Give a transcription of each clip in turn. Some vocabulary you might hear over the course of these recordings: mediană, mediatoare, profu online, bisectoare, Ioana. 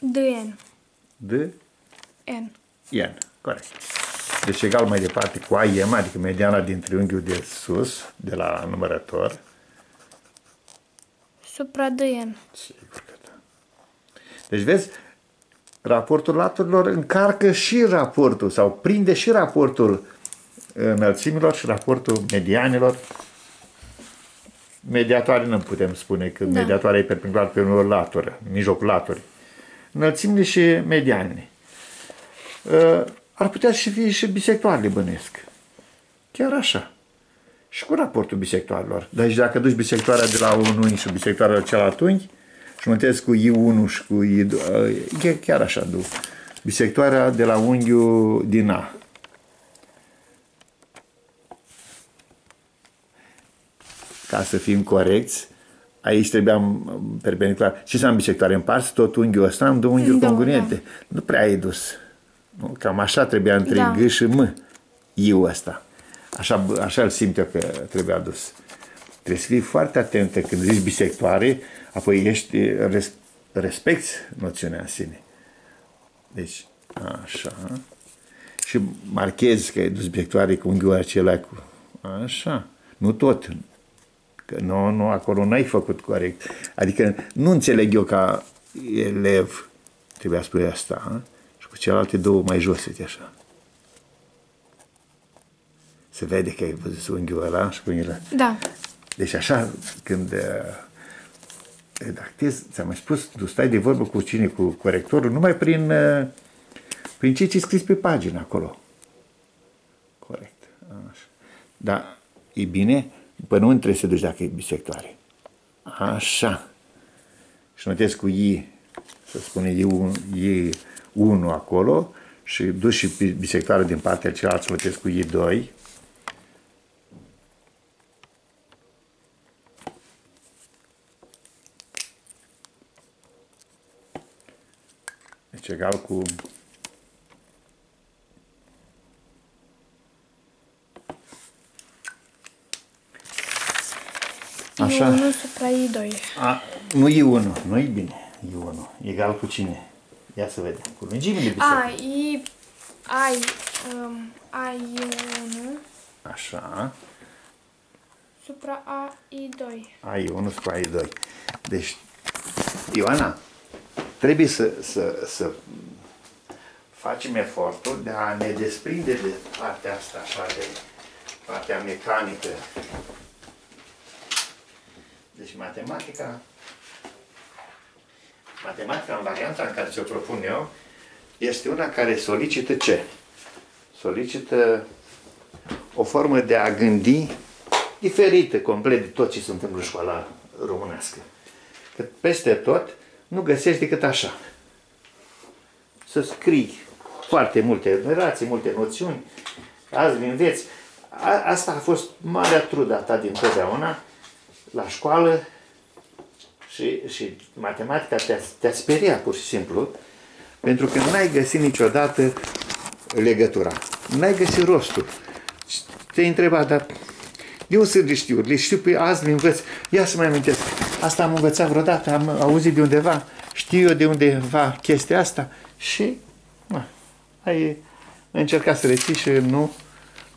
DN. DN. Corect. Deci egal mai departe cu AM, adică mediana din triunghiul de sus, de la numărător. Supra DN. Sigur că da. Deci vezi, raportul laturilor încarcă și raportul, sau prinde și raportul înălțimilor și raportul medianilor. Mediatoare nu putem spune, că da. Mediatoare e perpendicular pe o latură, mijlocul laturii. Înălțimile și medianele. Ar putea și fi și bisectoarele, bănesc. Chiar așa. Și cu raportul bisectoarelor. Deci dacă duci bisectoarea de la un unghi și bisectoarea de la celălalt unghi, și mătezi cu I1 și cu I2, e chiar așa, du. Bisectoarea de la unghiul din A. Ca să fim corecți, aici trebuiam perpendicular. Ce înseamnă bisectoare? Împarți tot unghiul ăsta în două unghiuri congruente. Da. Nu prea ai dus. Cam așa trebuia între da. G și M, I-ul ăsta. Așa îl simt eu că trebuia dus. Trebuie să fii foarte atentă când zici bisectoare, apoi ești, respecti noțiunea în sine. Deci, așa. Și marchezi că ai dus bisectoare cu unghiul acela cu... Așa. Nu tot. Că nu, acolo n-ai făcut corect. Adică nu înțeleg eu ca elev, trebuia să spui asta, a? Și cu celelalte două mai jos, uite așa. Se vede că ai văzut unghiul ăla și unghiul ăla. Da. Deci așa, când redactezi, ți-am mai spus, tu stai de vorbă cu cine, cu corectorul, numai prin ce scris pe pagină acolo. Corect. Așa. Dar e bine... Până unde trebuie să duci dacă e bisectoare. Așa. Și notezi cu I, să spune I1 acolo, și duci și bisectoarea din partea cealaltă, și notezi cu I2. Deci egal cu... Așa. I1 supra I2. A, nu I1, nu e bine. I1. Egal cu cine? Ia să vedem. Cu lungimile bisectoare. A I1. Așa. Supra A I2. A I1 supra I2. Deci, Ioana, trebuie să facem efortul de a ne desprinde de partea asta, așa, de partea mecanică. Deci matematica în varianta în care ți-o propun eu, este una care solicită ce? Solicită o formă de a gândi diferită, complet de tot ce se întâmplă în școala românească. Că peste tot nu găsești decât așa. Să scrii foarte multe enumerații, multe noțiuni, azi mi înveți. Asta a fost marea trudă ta din totdeauna, la școală și matematica te-a speriat pur și simplu, pentru că n-ai găsit niciodată legătura, n-ai găsit rostul. Te-ai întrebat, dar eu sunt știu, le știu pe azi, le învăț, ia să mai amintesc, asta am învățat vreodată, am auzit de undeva, știu eu de undeva chestia asta și ai încercat să reții și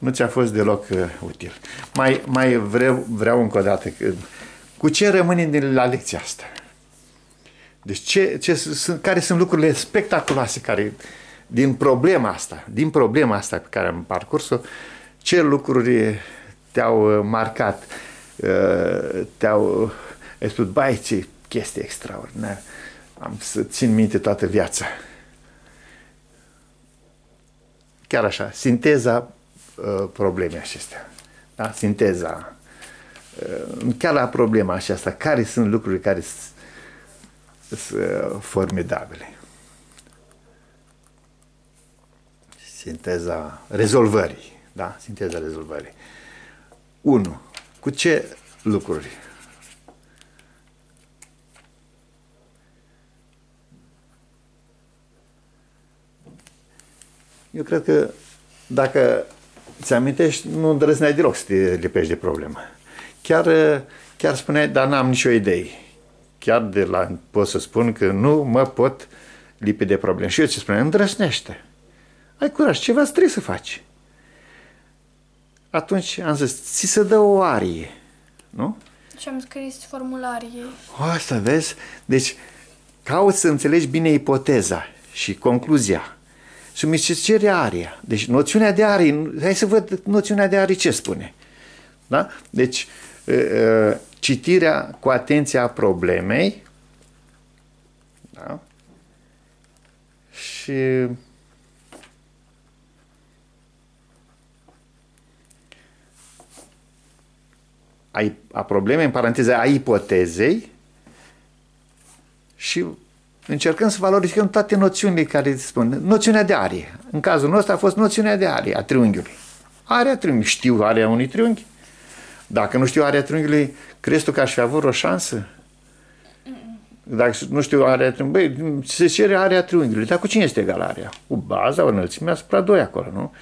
nu ți-a fost deloc util. Mai vreau încă o dată. Cu ce rămânem de la lecția asta? Deci care sunt lucrurile spectaculoase care, din problema asta pe care am parcurs-o, ce lucruri te-au marcat? Te-au spus, bai, ce chestie extraordinară. Am să țin minte toată viața. Chiar așa, sinteza probleme acestea. Da? Sinteza. Chiar la problema aceasta, care sunt lucruri care sunt formidabile? Sinteza rezolvării. Da? Sinteza rezolvării. 1. Cu ce lucruri? Eu cred că dacă îți amintești, nu îndrăzneai deloc să te lipești de problemă. Chiar spuneai, dar n-am nicio idee. Chiar de la pot să spun că nu mă pot lipit de probleme. Și eu ți spuneam, îndrăsnește. Ai curaj, ceva trebuie să faci. Atunci am zis, ți se dă o arie, nu? Și am scris formularii. O, să vezi. Deci, cauți să înțelegi bine ipoteza și concluzia. Și mi se cere aria. Deci, noțiunea de arie, hai să văd noțiunea de arie ce spune. Da? Deci, citirea cu atenția problemei, da? Și a problemei, în paranteză, a ipotezei, și încercăm să valorificăm toate noțiunile care îți spun. Noțiunea de arie. În cazul nostru a fost noțiunea de arie a triunghiului. Area triunghiului. Știu area unui triunghi? Dacă nu știu area triunghiului, crezi tu că aș fi avut o șansă? Dacă nu știu area triunghiului, băi, se cere area triunghiului. Dar cu cine este egal area? Cu baza, o înălțime asupra 2 acolo, nu?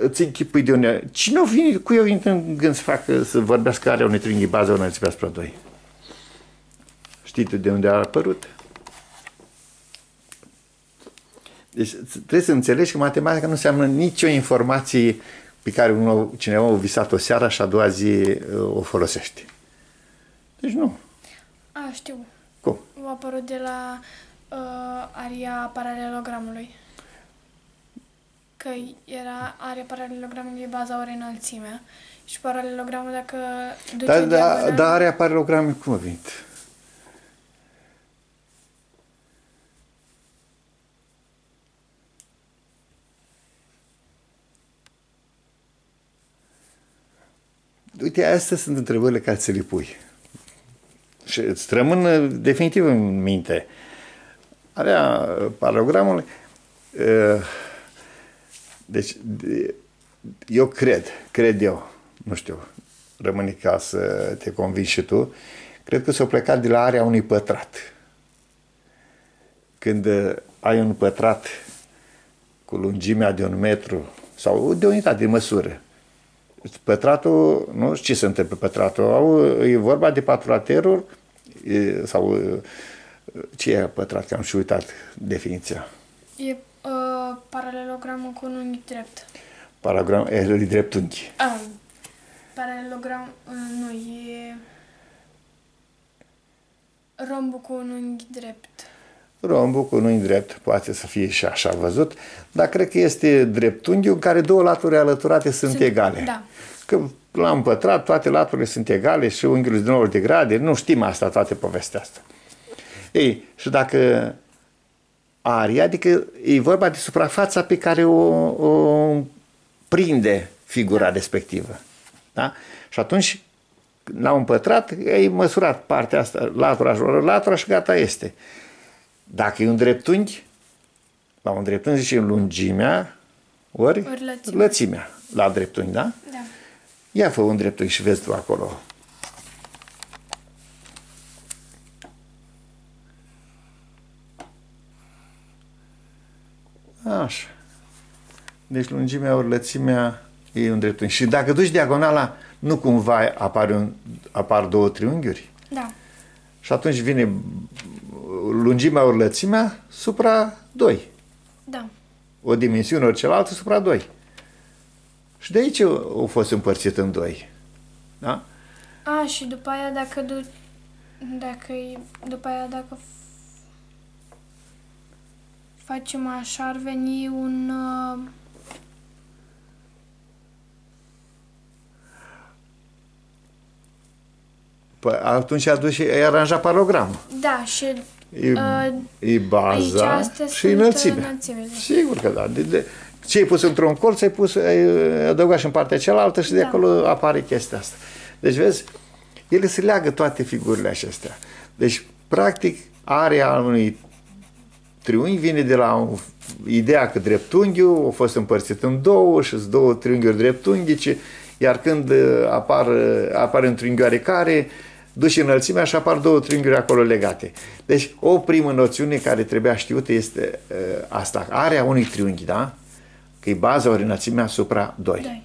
Îți închipui de unde... Cine o vine cu eu în gând să facă, să vorbească area unui triunghi, bază, o înălțime asupra 2? Știi tu de unde a apărut? Deci trebuie să înțelegi că matematica nu înseamnă nicio informație pe care cineva a visat o seară și a doua zi o folosește. Deci nu. A, știu. Cum? A apărut de la aria paralelogramului. Că era area paralelogramului baza ori înălțimea. Și paralelogramul dacă duce diagonal... Dar area paralelogramului cum a venit? Uite, astea sunt întrebările care ți le pui. Și îți rămân definitiv în minte. Area paralelogramului... Deci, eu cred eu, nu știu, rămâne ca să te convingi și tu, cred că s-a plecat de la area unui pătrat. Când ai un pătrat cu lungimea de 1 metru sau de unitate de măsură, pătratul, nu știu ce se întâmplă pătratul, e vorba de patrulaterul sau ce e pătrat, că am și uitat definiția. E paralelogramul cu un unghi drept. Paralelogramul e dreptunghi. Paralelogram nu, e rombul cu un unghi drept. Rombul cu un unghi drept poate să fie și așa văzut, dar cred că este dreptunghiul în care două laturi alăturate sunt egale. Da. Că l-am pătrat, toate laturile sunt egale și unghiul de 90 de grade, nu știm asta, toate povestea asta. Ei, și dacă aria, adică e vorba de suprafața pe care o prinde figura respectivă. Da? Și atunci, la un pătrat, ai măsurat partea asta, latura și gata este. Dacă e un dreptunghi, la un dreptunghi zice lungimea ori lățimea. La dreptunghi, da? Da. Ia fă un dreptunghi și vezi tu acolo. Așa. Deci lungimea ori lățimea e un dreptunghi. Și dacă duci diagonala, nu cumva apar două triunghiuri? Da. Și atunci vine lungimea ori lățimea supra 2. Da. O dimensiune ori cealaltă supra 2. Și de aici au fost împărțit în 2. Da? A, și după aia dacă duci... După aia dacă facem așa, ar veni un... Păi atunci ai aranjat paralelogramul. Da, și... E baza și înălțimea. Sigur că da. Ce ai pus într-un colț, ai adăugat și în partea cealaltă și de acolo apare chestia asta. Deci, vezi, ele se leagă toate figurile acestea. Deci, practic, area unui triunghi vine de la ideea că dreptunghiul a fost împărțit în două și sunt două triunghiuri dreptunghice, iar când apare un triunghi oarecare, duce înălțimea și apar două triunghiuri acolo legate. Deci o primă noțiune care trebuia știută este asta, area unui triunghi, da? Că e baza ori înălțimea supra 2.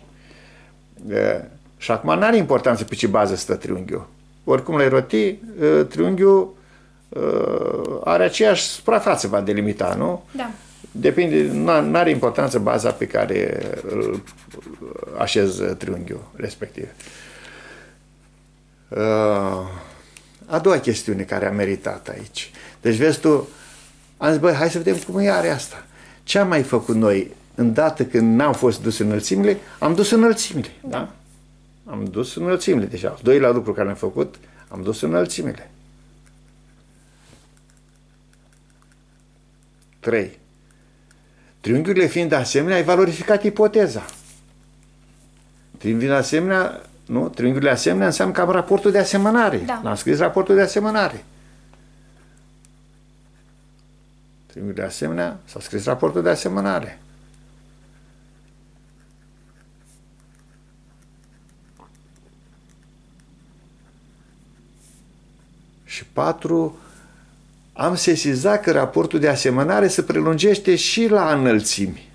Și acum n-are importanță pe ce bază stă triunghiul. Oricum l-ai roti, triunghiul are aceeași suprafață, va delimita, nu? Da. Depinde, n-are importanță baza pe care îl așez triunghiul respectiv. A doua chestiune care a meritat aici. Deci, vezi tu, am zis, băi, hai să vedem cum e are asta. Ce am mai făcut noi, îndată când n-am fost dus înălțimile, am dus înălțimile, da? Am dus înălțimile deja. Doilea lucru care am făcut, am dus înălțimile. 3. Triunghiurile fiind asemenea, ai valorificat ipoteza. Triunghiurile asemenea, nu? Triunghiurile asemenea înseamnă că am raportul de asemănare. Da. L-am scris raportul de asemănare. Triunghiurile asemenea, s-a scris raportul de asemănare. Și 4. Am sesizat că raportul de asemănare se prelungește și la înălțimi.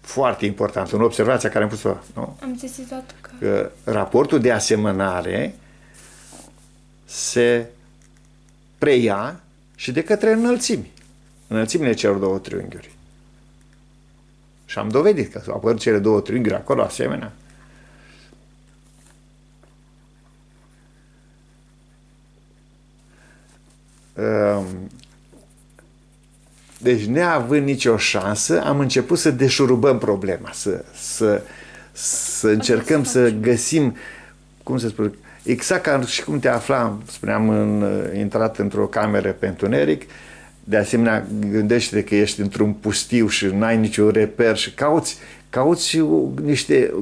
Foarte important. În observația care am pus-o, nu? Am sesizat că raportul de asemănare se preia și de către înălțimi. Înălțimile celor două triunghiuri. Și am dovedit că apar cele două triunghiuri acolo asemenea. Deci, neavând nicio șansă, am început să deșurubăm problema, să încercăm să găsim, cum să spun, exact ca și cum te aflam, spuneam, intrat într-o cameră pe întuneric, de asemenea, gândește-te că ești într-un pustiu și n-ai niciun reper și cauți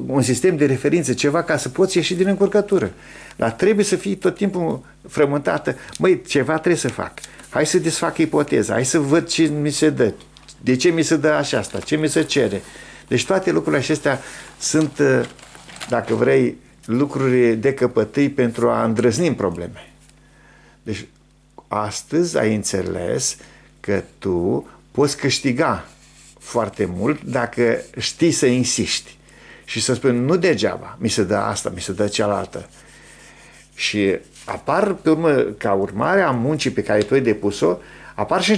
un sistem de referință, ceva ca să poți ieși din încurcătură. Dar trebuie să fii tot timpul frământată. Măi, ceva trebuie să fac. Hai să desfac ipoteza, hai să văd ce mi se dă, de ce mi se dă așa asta, ce mi se cere. Deci toate lucrurile acestea sunt, dacă vrei, lucruri de căpătâi pentru a îndrăzni probleme. Deci astăzi ai înțeles că tu poți câștiga foarte mult dacă știi să insiști și să spui nu degeaba, mi se dă asta, mi se dă cealaltă. Și apar, pe urmă, ca urmare a muncii pe care tu ai depus-o, apar și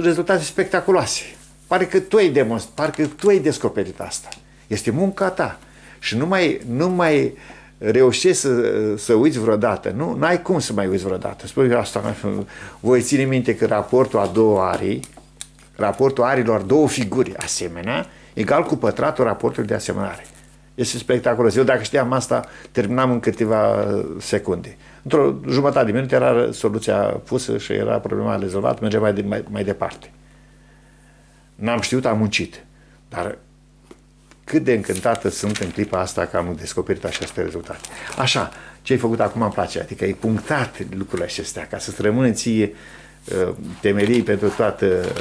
rezultate spectaculoase. Pare că tu ai demonstrat, parcă tu ai descoperit asta. Este munca ta. Și nu mai reușești să uiți vreodată. Nu ai cum să mai uiți vreodată. Spui asta, voi ține minte că raportul a două arii, raportul arilor două figuri asemenea, egal cu pătratul raportului de asemănare. Este spectaculos. Eu dacă știam asta, terminam în câteva secunde. Într-o jumătate de minut era soluția pusă și era problema rezolvată, mergea mai departe. N-am știut, am muncit. Dar cât de încântată sunt în clipa asta că am descoperit aceste rezultate. Așa, ce ai făcut acum îmi place, adică ai punctat lucrurile acestea ca să-ți rămână ție temelii pentru toată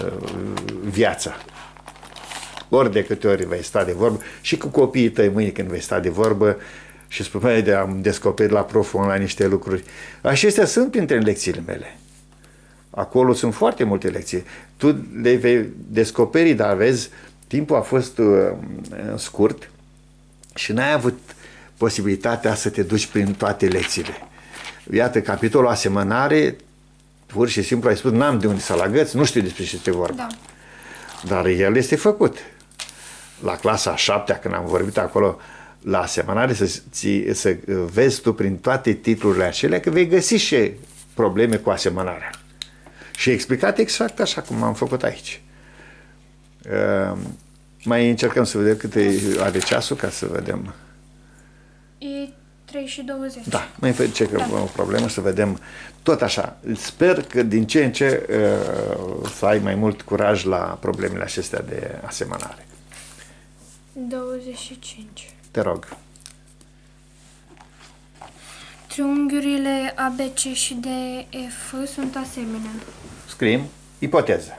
viața. Ori de câte ori vei sta de vorbă și cu copiii tăi mâine când vei sta de vorbă și spune, de am descoperit la proful online niște lucruri. Acestea sunt printre lecțiile mele. Acolo sunt foarte multe lecții. Tu le vei descoperi, dar vezi, timpul a fost scurt și n-ai avut posibilitatea să te duci prin toate lecțiile. Iată, capitolul asemănare, pur și simplu ai spus, n-am de unde să-l agăț, nu știu despre ce este vorba. Da. Dar el este făcut. La clasa a 7-a, când am vorbit acolo la asemănare, să vezi tu prin toate titlurile acelea că vei găsi și probleme cu asemănarea. Și explicat exact așa cum am făcut aici. Mai încercăm să vedem cât are ceasul ca să vedem. E 3:20. Da, mai încercăm o problemă să vedem tot așa. Sper că din ce în ce să ai mai mult curaj la problemele acestea de asemănare. 25. Te rog. Triunghiurile ABC și DF sunt asemenea. Scriem ipoteză.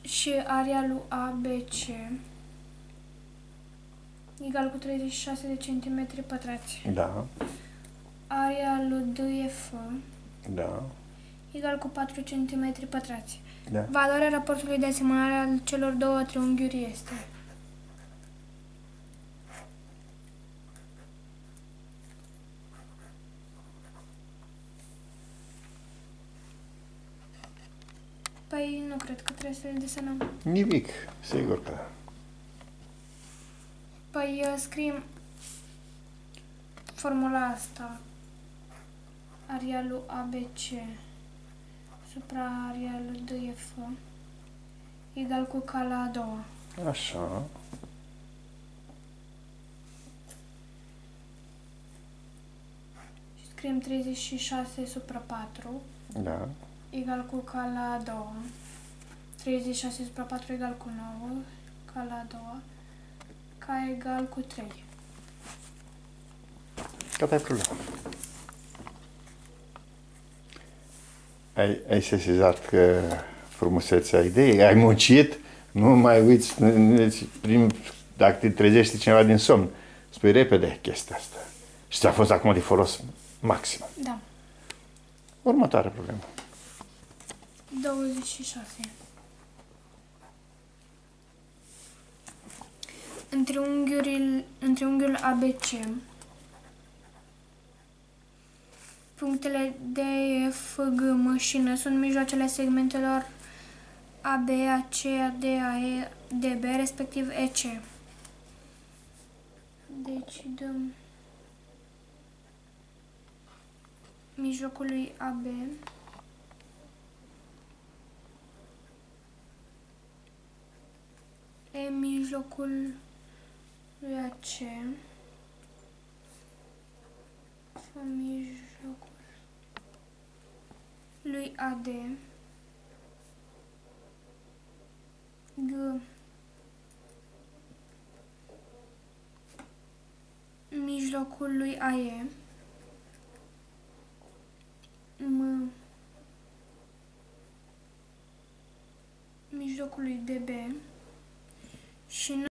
Și area lui ABC egal cu 36 de centimetri pătrați. Da. Area lui DF. Da. Egal cu 4 cm pătrați. Da. Valoarea raportului de asemănare al celor două triunghiuri este Păi nu cred că trebuie să le desenăm. Nimic, sigur că. Păi scriem formula asta. Arealul ABC supra arealul 2F egal cu cala a doua. Așa. Și scriem 36 supra 4. Da. Egal cu cala a doua. 36 supra 4 egal cu 9. Cala a doua. K egal cu 3. Gata, ai problema. Ai sesizat că frumusețea ideii, ai muncit, nu mai uiți, dacă te trezești cineva din somn, spui repede chestia asta. Și ți-a fost acum de folos maxim. Da. Următoarea problemă. 26. În triunghiul ABC, punctele D, F, G, M și N sunt mijloacele segmentelor AB, AC, AD, AE, DB, respectiv EC. Deci dăm mijlocului AB E mijlocul lui AC sau mijlocul lui AD, G mijlocul lui AE, M mijlocul lui DB și